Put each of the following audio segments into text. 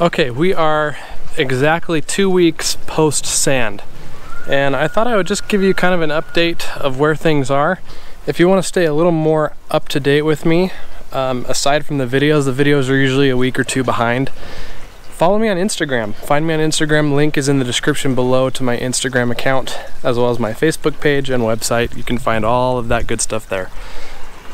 Okay, we are exactly 2 weeks post sand, and I thought I would just give you kind of an update of where things are. If you want to stay a little more up to date with me, aside from the videos are usually a week or two behind. Follow me on Instagram. Find me on Instagram. Link is in the description below to my Instagram account, as well as my Facebook page and website. You can find all of that good stuff there.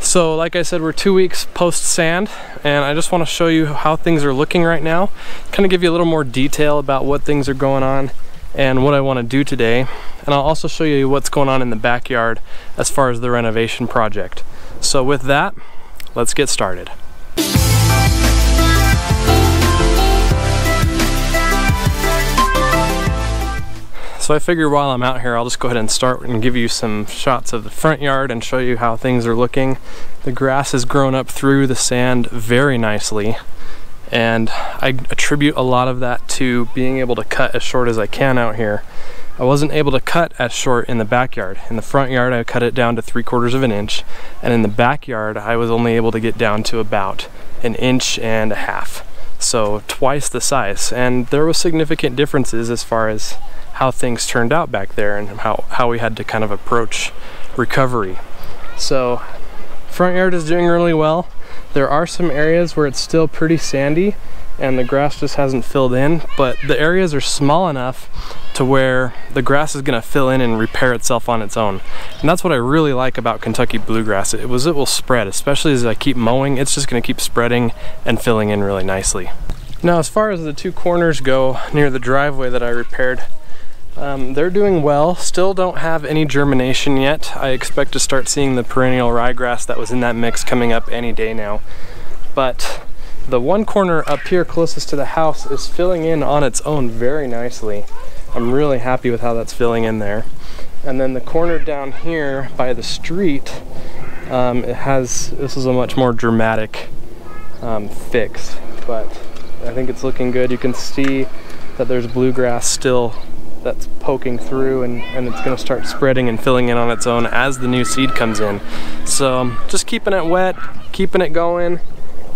So like I said, we're 2 weeks post sand, and I just want to show you how things are looking right now, kind of give you a little more detail about what things are going on and what I want to do today. And I'll also show you what's going on in the backyard as far as the renovation project. So with that, let's get started. So I figure while I'm out here, I'll just go ahead and start and give you some shots of the front yard and show you how things are looking. The grass has grown up through the sand very nicely, and I attribute a lot of that to being able to cut as short as I can out here. I wasn't able to cut as short in the backyard. In the front yard, I cut it down to 3/4 of an inch, and in the backyard, I was only able to get down to about 1.5 inches. So twice the size, and there was significant differences as far as how things turned out back there and how we had to kind of approach recovery. So front yard is doing really well. There are some areas where it's still pretty sandy and the grass just hasn't filled in, but the areas are small enough to where the grass is gonna fill in and repair itself on its own. And that's what I really like about Kentucky bluegrass. It will spread, especially as I keep mowing. It's just gonna keep spreading and filling in really nicely. Now, as far as the two corners go near the driveway that I repaired, they're doing well. Still don't have any germination yet. I expect to start seeing the perennial ryegrass that was in that mix coming up any day now. But the one corner up here closest to the house is filling in on its own very nicely. I'm really happy with how that's filling in there. And then the corner down here by the street, this is a much more dramatic fix, but I think it's looking good. You can see that there's bluegrass still that's poking through, and it's gonna start spreading and filling in on its own as the new seed comes in. So just keeping it wet, keeping it going,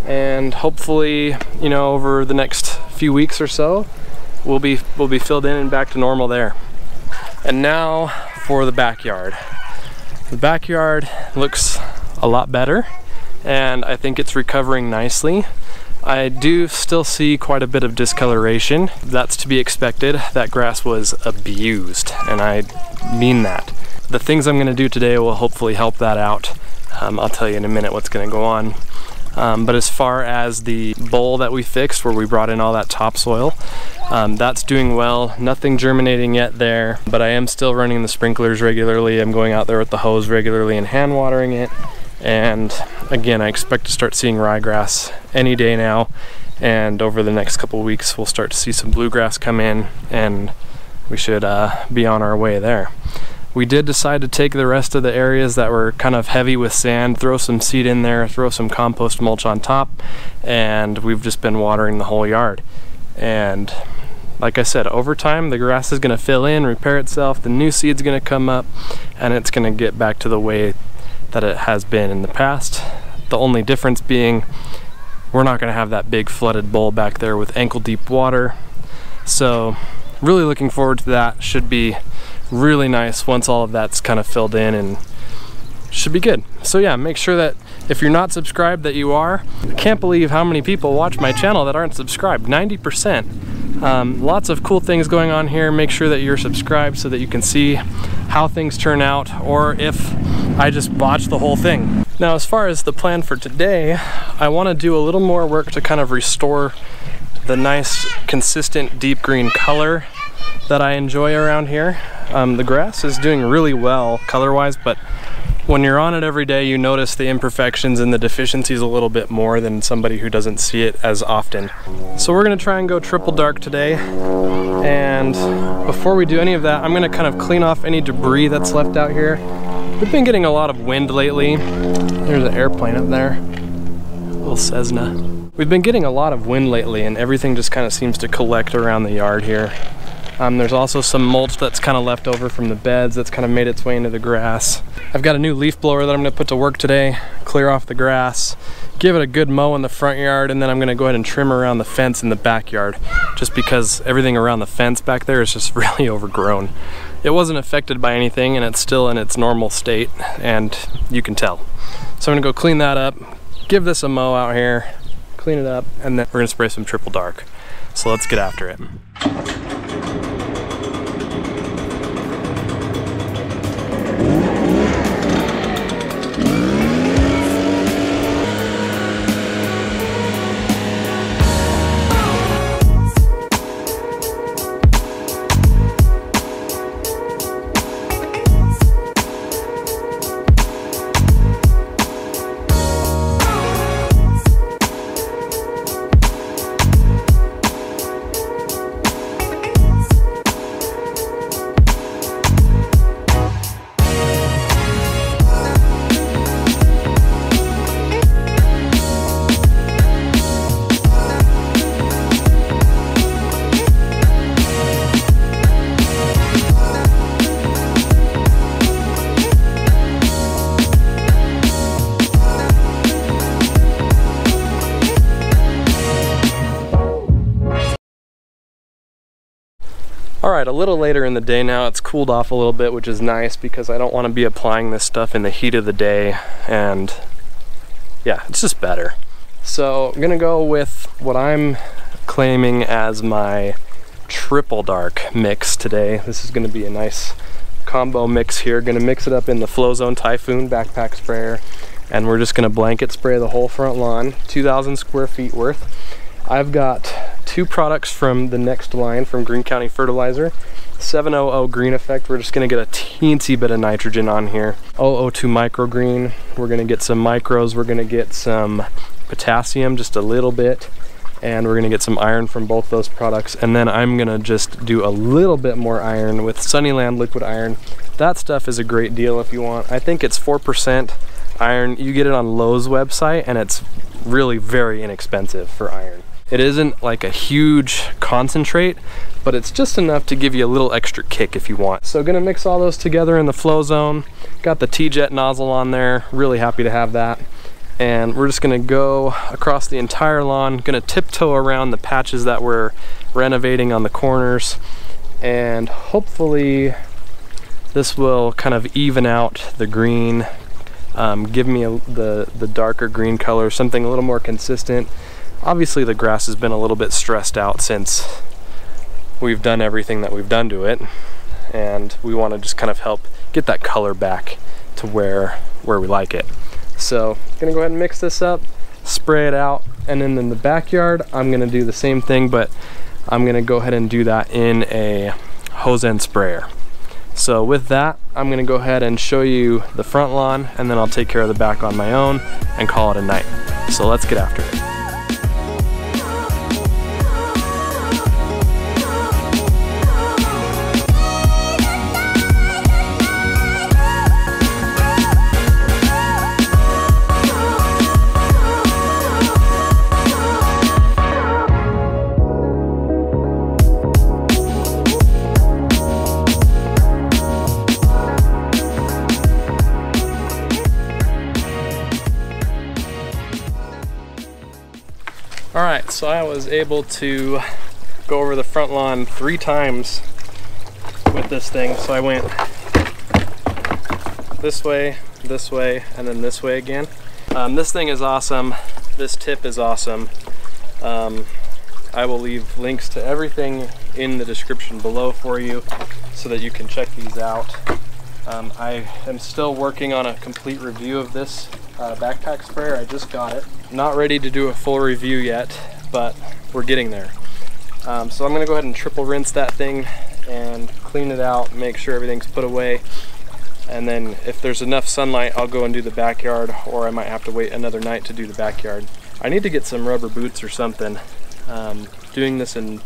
and hopefully, you know, over the next few weeks or so, we'll be filled in and back to normal there. And now for the backyard. The backyard looks a lot better, and I think it's recovering nicely. I do still see quite a bit of discoloration. That's to be expected. That grass was abused, and I mean that. The things I'm gonna do today will hopefully help that out. I'll tell you in a minute what's gonna go on. But as far as the bowl that we fixed where we brought in all that topsoil, that's doing well. Nothing germinating yet there, but I am still running the sprinklers regularly. I'm going out there with the hose regularly and hand watering it. And again, I expect to start seeing ryegrass any day now, and over the next couple weeks we'll start to see some bluegrass come in, and we should be on our way there. We did decide to take the rest of the areas that were kind of heavy with sand, throw some seed in there, throw some compost mulch on top, and we've just been watering the whole yard. And like I said, over time the grass is gonna fill in, repair itself, the new seed's gonna come up, and it's gonna get back to the way that it has been in the past. The only difference being we're not gonna have that big flooded bowl back there with ankle deep water. So really looking forward to that. Should be really nice once all of that's kind of filled in, and should be good. So yeah, make sure that if you're not subscribed that you are. I can't believe how many people watch my channel that aren't subscribed, 90%. Lots of cool things going on here. Make sure that you're subscribed so that you can see how things turn out, or if I just botched the whole thing. Now, as far as the plan for today, I want to do a little more work to kind of restore the nice, consistent, deep green color that I enjoy around here. The grass is doing really well color-wise, but when you're on it every day, you notice the imperfections and the deficiencies a little bit more than somebody who doesn't see it as often. So we're gonna try and go triple dark today. And before we do any of that, I'm gonna kind of clean off any debris that's left out here. We've been getting a lot of wind lately. There's an airplane up there, a little Cessna. We've been getting a lot of wind lately, and everything just kind of seems to collect around the yard here. There's also some mulch that's kind of left over from the beds that's kind of made its way into the grass. I've got a new leaf blower that I'm going to put to work today, clear off the grass, give it a good mow in the front yard, and then I'm gonna go ahead and trim around the fence in the backyard, just because everything around the fence back there is just really overgrown. It wasn't affected by anything, and it's still in its normal state, and you can tell. So I'm gonna go clean that up, give this a mow out here, clean it up, and then we're gonna spray some triple dark. So let's get after it. Alright, a little later in the day now, it's cooled off a little bit, which is nice because I don't want to be applying this stuff in the heat of the day, and yeah, it's just better. So I'm gonna go with what I'm claiming as my triple dark mix today. This is gonna be a nice combo mix here. Gonna mix it up in the Flow Zone Typhoon backpack sprayer, and we're just gonna blanket spray the whole front lawn, 2,000 square feet worth. I've got two products from the next line from Green County Fertilizer, 700 Green Effect. We're just gonna get a teensy bit of nitrogen on here. 002 Microgreen, we're gonna get some micros, we're gonna get some potassium, just a little bit, and we're gonna get some iron from both those products. And then I'm gonna just do a little bit more iron with Sunniland Liquid Iron. That stuff is a great deal if you want. I think it's 4% iron. You get it on Lowe's website, and it's really very inexpensive for iron. It isn't like a huge concentrate, but it's just enough to give you a little extra kick if you want. So gonna mix all those together in the Flow Zone. Got the T-jet nozzle on there, really happy to have that. And we're just gonna go across the entire lawn, gonna tiptoe around the patches that we're renovating on the corners, and hopefully this will kind of even out the green, give me the darker green color, something a little more consistent. Obviously the grass has been a little bit stressed out since we've done everything that we've done to it, and we want to just kind of help get that color back to where we like it. So I'm gonna go ahead and mix this up, spray it out, and then in the backyard I'm gonna do the same thing, but I'm gonna go ahead and do that in a hose end sprayer. So with that, I'm gonna go ahead and show you the front lawn, and then I'll take care of the back on my own and call it a night. So let's get after it. Alright, so I was able to go over the front lawn 3 times with this thing. So I went this way, and then this way again. This thing is awesome. This tip is awesome. I will leave links to everything in the description below for you so that you can check these out. I am still working on a complete review of this backpack sprayer. I just got it. Not ready to do a full review yet, but we're getting there. So I'm gonna go ahead and triple rinse that thing and clean it out, make sure everything's put away. And then if there's enough sunlight, I'll go and do the backyard, or I might have to wait another night to do the backyard. I need to get some rubber boots or something. Doing this in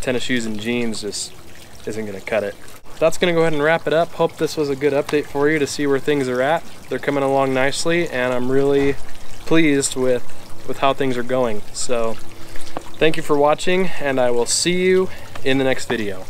tennis shoes and jeans just isn't gonna cut it. That's gonna go ahead and wrap it up. Hope this was a good update for you to see where things are at. They're coming along nicely, and I'm really pleased with how things are going. So thank you for watching, and I will see you in the next video.